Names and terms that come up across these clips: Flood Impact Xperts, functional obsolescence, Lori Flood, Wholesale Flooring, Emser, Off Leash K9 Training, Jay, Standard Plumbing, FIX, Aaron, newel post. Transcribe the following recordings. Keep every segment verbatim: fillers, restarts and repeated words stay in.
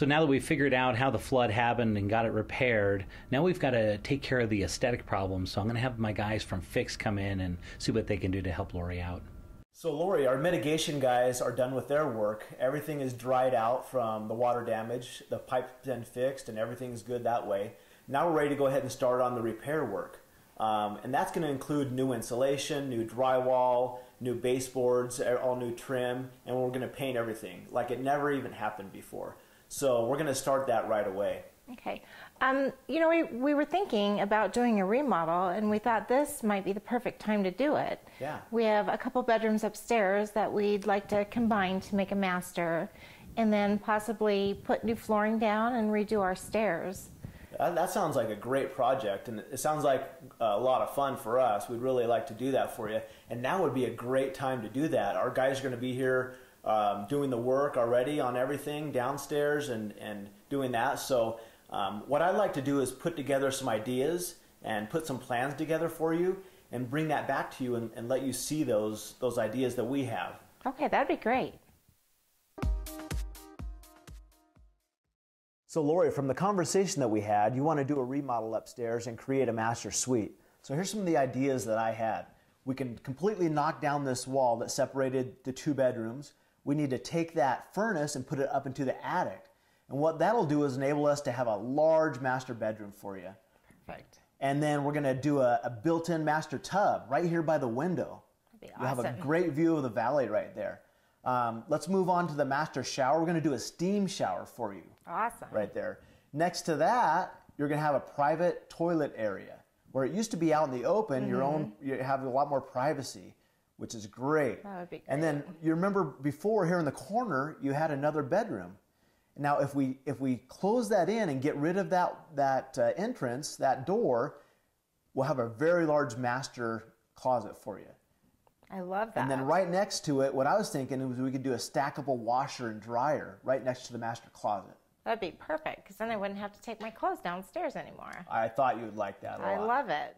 So now that we've figured out how the flood happened and got it repaired, now we've got to take care of the aesthetic problems. So I'm going to have my guys from F I X come in and see what they can do to help Lori out. So Lori, our mitigation guys are done with their work. Everything is dried out from the water damage. The pipe's been fixed and everything's good that way. Now we're ready to go ahead and start on the repair work. Um, and that's going to include new insulation, new drywall, new baseboards, all new trim, and we're going to paint everything like it never even happened before. So we're going to start that right away. Okay. Um, you know, we, we were thinking about doing a remodel, and we thought this might be the perfect time to do it. Yeah. We have a couple bedrooms upstairs that we'd like to combine to make a master, and then possibly put new flooring down and redo our stairs. That sounds like a great project, and it sounds like a lot of fun for us. We'd really like to do that for you, and now would be a great time to do that. Our guys are going to be here um, doing the work already on everything downstairs and, and doing that. So um, what I'd like to do is put together some ideas and put some plans together for you and bring that back to you and, and let you see those, those ideas that we have. Okay, that'd be great. So Lori, from the conversation that we had, you want to do a remodel upstairs and create a master suite. So here's some of the ideas that I had. We can completely knock down this wall that separated the two bedrooms. We need to take that furnace and put it up into the attic. And what that'll do is enable us to have a large master bedroom for you. Perfect. And then we're going to do a, a built-in master tub right here by the window. That'd be awesome. You'll have a great view of the valley right there. Um, let's move on to the master shower. We're going to do a steam shower for you. Awesome. Right there. Next to that, you're going to have a private toilet area. Where it used to be out in the open, mm-hmm. your own, you have a lot more privacy, which is great. That would be great. And then you remember before here in the corner, you had another bedroom. Now, if we, if we close that in and get rid of that, that uh, entrance, that door, we'll have a very large master closet for you. I love that. And then right next to it, what I was thinking was we could do a stackable washer and dryer right next to the master closet. That'd be perfect, because then I wouldn't have to take my clothes downstairs anymore. I thought you would like that a lot. I love it.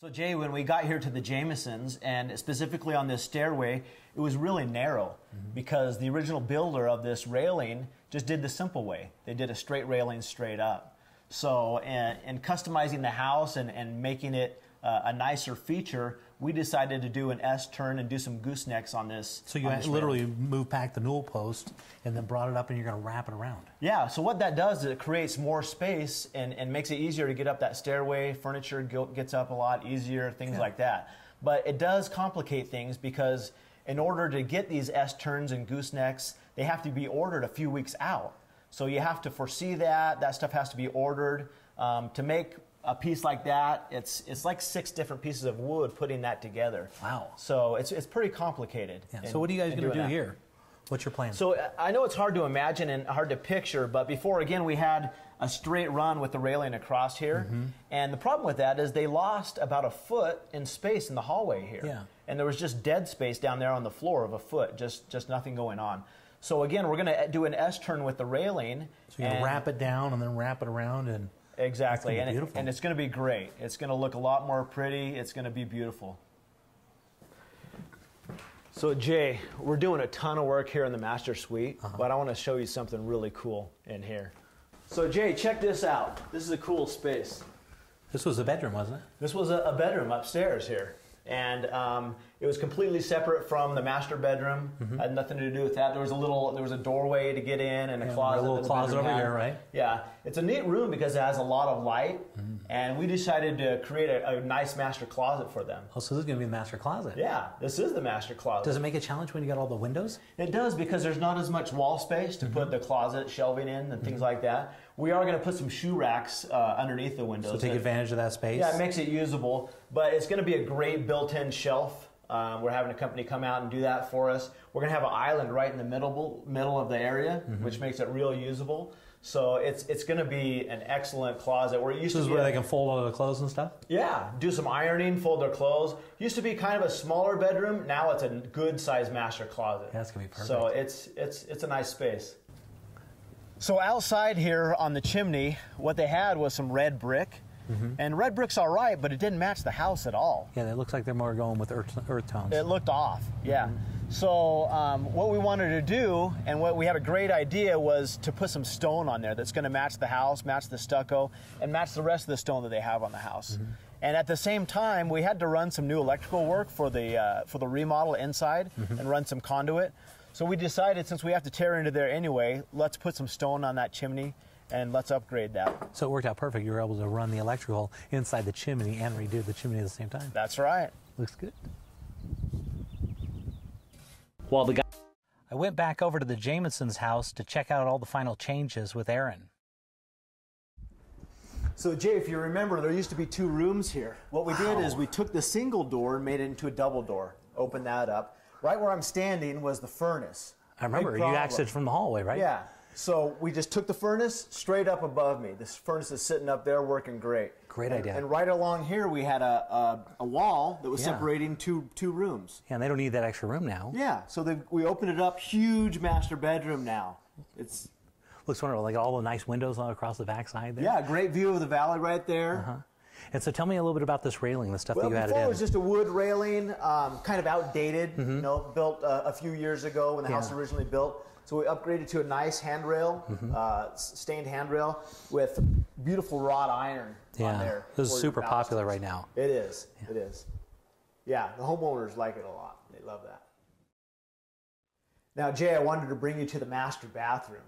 So Jay, when we got here to the Jamesons, and specifically on this stairway, it was really narrow mm-hmm. because the original builder of this railing just did the simple way. They did a straight railing straight up. So in, in customizing the house and, and making it uh, a nicer feature, we decided to do an S-turn and do some goosenecks on this. So you literally move back the newel post and then brought it up and you're going to wrap it around. Yeah, so what that does is it creates more space and, and makes it easier to get up that stairway. Furniture gets up a lot easier, things yeah. like that. But it does complicate things because in order to get these S-turns and goosenecks, they have to be ordered a few weeks out. So you have to foresee that. That stuff has to be ordered um, to make a piece like that, it's it's like six different pieces of wood putting that together. Wow. So it's it's pretty complicated. Yeah. In, so what are you guys going to do here? What's your plan? So I know it's hard to imagine and hard to picture, but before, again, we had a straight run with the railing across here. Mm-hmm. And the problem with that is they lost about a foot in space in the hallway here. Yeah. And there was just dead space down there on the floor of a foot, just just nothing going on. So again, we're going to do an S-turn with the railing. So you wrap it down and then wrap it around and... Exactly, and, it, and it's going to be great. It's going to look a lot more pretty. It's going to be beautiful. So Jay, we're doing a ton of work here in the master suite, uh-huh. but I want to show you something really cool in here. So Jay, check this out. This is a cool space. This was a bedroom, wasn't it? This was a, a bedroom upstairs here. And um, it was completely separate from the master bedroom. Mm-hmm. Had nothing to do with that. There was a little, there was a doorway to get in and a yeah, closet. A little closet over here, right? Yeah, it's a neat room because it has a lot of light. Mm-hmm. And we decided to create a, a nice master closet for them. Oh, so this is going to be the master closet? Yeah, this is the master closet. Does it make a challenge when you got all the windows? It does because there's not as much wall space to mm-hmm. put the closet shelving in and mm-hmm. things like that. We are going to put some shoe racks uh, underneath the windows. So take advantage of that space. Yeah, it makes it usable, but it's going to be a great built-in shelf. Um, we're having a company come out and do that for us. We're going to have an island right in the middle middle of the area, mm-hmm. which makes it real usable. So it's it's going to be an excellent closet. Where it used this to is be where a, they can fold all their clothes and stuff? Yeah, do some ironing, fold their clothes. Used to be kind of a smaller bedroom. Now it's a good-sized master closet. Yeah, that's going to be perfect. So it's it's it's a nice space. So outside here on the chimney, what they had was some red brick. Mm-hmm. And red brick's all right, but it didn't match the house at all. Yeah, it looks like they're more going with earth, earth tones. It looked off, yeah. Mm-hmm. So um, what we wanted to do, and what we had a great idea, was to put some stone on there that's going to match the house, match the stucco, and match the rest of the stone that they have on the house. Mm-hmm. And at the same time, we had to run some new electrical work for the uh, for the remodel inside, mm-hmm. and run some conduit. So we decided, since we have to tear into there anyway, let's put some stone on that chimney and let's upgrade that. So it worked out perfect. You were able to run the electrical inside the chimney and redo the chimney at the same time. That's right. Looks good. While the guy, I went back over to the Jamesons' house to check out all the final changes with Aaron. So Jay, if you remember, there used to be two rooms here. What we wow. did is we took the single door and made it into a double door, opened that up. Right where I'm standing was the furnace. I remember, you exited from the hallway, right? Yeah. So we just took the furnace straight up above me. This furnace is sitting up there working great. Great and, idea. And right along here we had a, a, a wall that was yeah. separating two, two rooms. Yeah, and they don't need that extra room now. Yeah, so they, we opened it up, huge master bedroom now. It's looks wonderful, like all the nice windows all across the backside there. Yeah, great view of the valley right there. Uh-huh. And so tell me a little bit about this railing, the stuff well, that you added in. Well, before it was just a wood railing, um, kind of outdated, mm-hmm. you know, built uh, a few years ago when the yeah. house originally built. So we upgraded to a nice handrail, mm-hmm. uh, stained handrail with beautiful wrought iron yeah. on there. This is super popular right now. It is, yeah. it is. Yeah, the homeowners like it a lot. They love that. Now, Jay, I wanted to bring you to the master bathroom.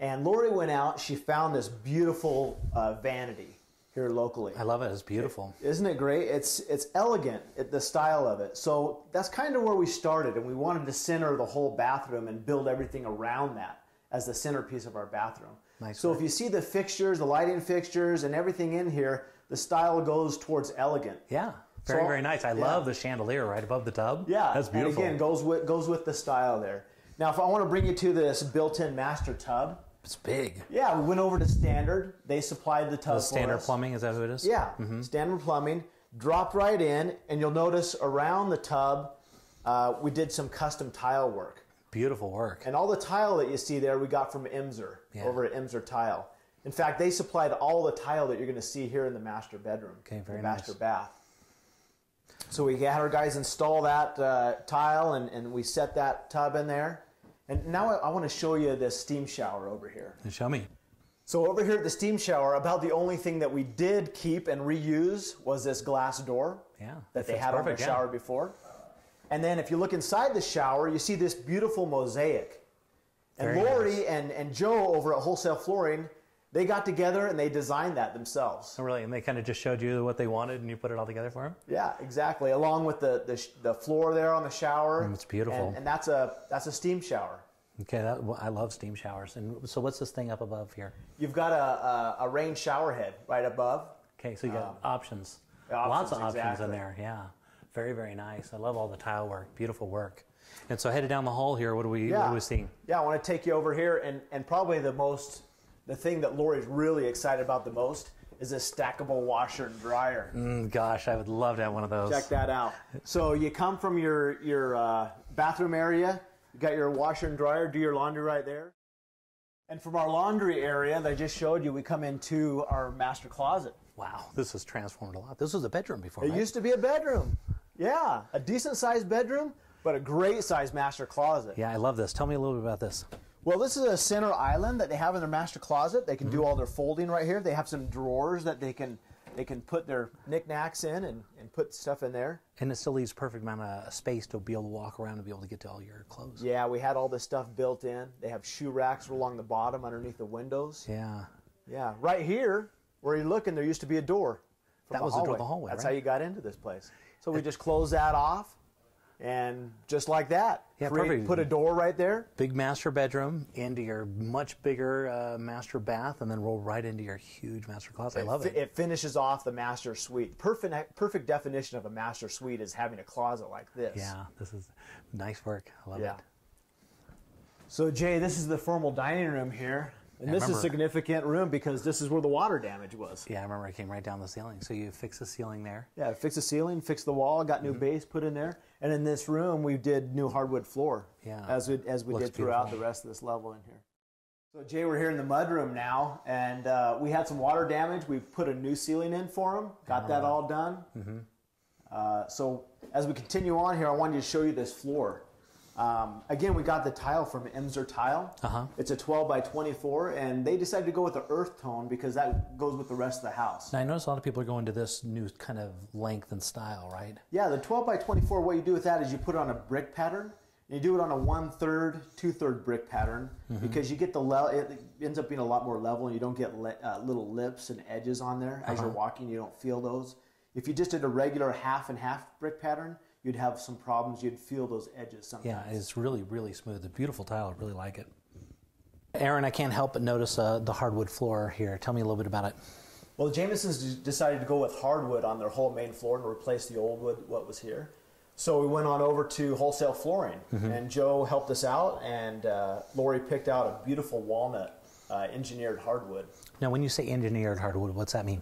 And Lori went out, she found this beautiful uh, vanity here locally. I love it. It's beautiful. Isn't it great? It's it's elegant, it, the style of it. So that's kind of where we started, and we wanted to center the whole bathroom and build everything around that as the centerpiece of our bathroom. Nice. So if you see the fixtures, the lighting fixtures, and everything in here, the style goes towards elegant. Yeah. Very, so, very nice. I yeah. love the chandelier right above the tub. Yeah. That's beautiful. And again, goes with, goes with the style there. Now, if I want to bring you to this built-in master tub, it's big. Yeah, we went over to Standard. They supplied the tub for us. Standard Plumbing, is that who it is? Yeah, mm-hmm. Standard Plumbing. Dropped right in, and you'll notice around the tub, uh, we did some custom tile work. Beautiful work. And all the tile that you see there, we got from Emser, yeah. over at Emser Tile. In fact, they supplied all the tile that you're going to see here in the master bedroom. Okay, very the nice. Master bath. So we had our guys install that uh, tile, and, and we set that tub in there. And now I, I want to show you this steam shower over here. Show me. So over here at the steam shower, about the only thing that we did keep and reuse was this glass door yeah, that they had over the shower yeah. before. And then if you look inside the shower, you see this beautiful mosaic. And Very Lori nice. and, and Joe over at Wholesale Flooring, they got together and they designed that themselves. Oh, really? And they kind of just showed you what they wanted and you put it all together for them? Yeah, exactly. Along with the the, the floor there on the shower. Mm, it's beautiful. And, and that's a that's a steam shower. Okay, that, well, I love steam showers. And so what's this thing up above here? You've got a, a, a rain shower head right above. Okay, so you got um, options. options. Lots of exactly. options in there, yeah. Very, very nice. I love all the tile work. Beautiful work. And so headed down the hall here, what do we, yeah. what do we see? Yeah, I want to take you over here and, and probably the most... The thing that Lori's really excited about the most is this stackable washer and dryer. Mm, gosh, I would love to have one of those. Check that out. So you come from your, your uh, bathroom area, you got your washer and dryer, do your laundry right there. And from our laundry area that I just showed you, we come into our master closet. Wow, this has transformed a lot. This was a bedroom before, It right? used to be a bedroom. Yeah, a decent-sized bedroom, but a great-sized master closet. Yeah, I love this. Tell me a little bit about this. Well, this is a center island that they have in their master closet. They can mm-hmm. do all their folding right here. They have some drawers that they can they can put their knickknacks in and, and put stuff in there. And it still leaves perfect amount of space to be able to walk around and be able to get to all your clothes. Yeah, we had all this stuff built in. They have shoe racks along the bottom underneath the windows. Yeah. Yeah, right here, where you look, and there used to be a door. That was the door of the hallway, That's right? how you got into this place. So we just closed that off. And just like that, yeah, create, put a door right there. Big master bedroom into your much bigger uh, master bath, and then roll right into your huge master closet. It I love it. It finishes off the master suite. Perfect, perfect definition of a master suite is having a closet like this. Yeah, this is nice work. I love yeah. it. So Jay, this is the formal dining room here. And I this remember. is a significant room because this is where the water damage was. Yeah, I remember it came right down the ceiling. So you fix the ceiling there. Yeah, fix the ceiling, fix the wall, got new mm-hmm. base put in there. And in this room, we did new hardwood floor yeah. as we, as we did throughout beautiful. the rest of this level in here. So Jay, we're here in the mudroom now, and uh, we had some water damage. We put a new ceiling in for them, got oh. that all done. Mm-hmm. uh, so as we continue on here, I wanted to show you this floor. Um, again, we got the tile from Emser Tile. Uh-huh. It's a twelve by twenty-four, and they decided to go with the earth tone because that goes with the rest of the house. Now, I notice a lot of people are going to this new kind of length and style, right? Yeah, the twelve by twenty-four, what you do with that is you put it on a brick pattern. You do it on a one-third, two-third brick pattern mm-hmm. because you get the le it ends up being a lot more level, and you don't get le uh, little lips and edges on there as uh-huh. you're walking. You don't feel those. If you just did a regular half and half brick pattern, you'd have some problems. You'd feel those edges sometimes. Yeah, it's really, really smooth. A beautiful tile. I really like it. Aaron, I can't help but notice uh, the hardwood floor here. Tell me a little bit about it. Well, Jameson's decided to go with hardwood on their whole main floor and replace the old wood, what was here. So we went on over to Wholesale Flooring, mm-hmm. and Joe helped us out, and uh, Lori picked out a beautiful walnut uh, engineered hardwood. Now, when you say engineered hardwood, what's that mean?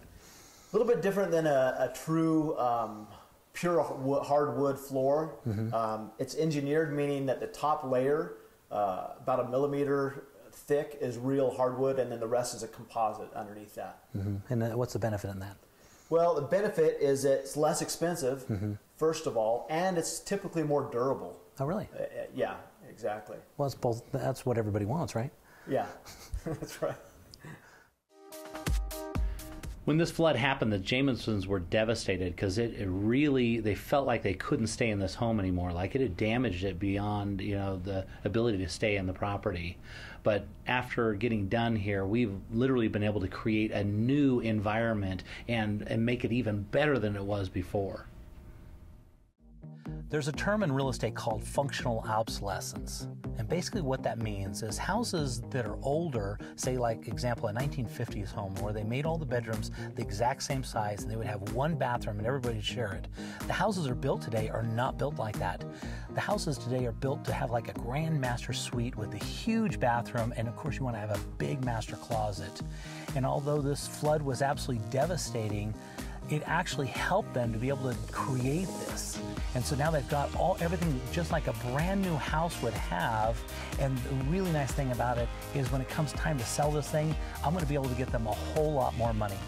A little bit different than a, a true um, pure hardwood floor. Mm-hmm. um, it's engineered, meaning that the top layer, uh, about a millimeter thick, is real hardwood, and then the rest is a composite underneath that. Mm-hmm. And uh, what's the benefit in that? Well, the benefit is it's less expensive, mm-hmm. first of all, and it's typically more durable. Oh, really? Uh, yeah, exactly. Well, it's both, that's what everybody wants, right? Yeah, that's right. When this flood happened, the Jamesons were devastated because it, it really, they felt like they couldn't stay in this home anymore. Like it had damaged it beyond, you know, the ability to stay in the property. But after getting done here, we've literally been able to create a new environment and, and make it even better than it was before. There's a term in real estate called functional obsolescence. And basically what that means is houses that are older, say like example a nineteen fifties home where they made all the bedrooms the exact same size and they would have one bathroom and everybody would share it. The houses that are built today are not built like that. The houses today are built to have like a grand master suite with a huge bathroom, and of course you want to have a big master closet. And although this flood was absolutely devastating, it actually helped them to be able to create this. And so now they've got all everything just like a brand new house would have. And the really nice thing about it is when it comes time to sell this thing, I'm gonna be able to get them a whole lot more money.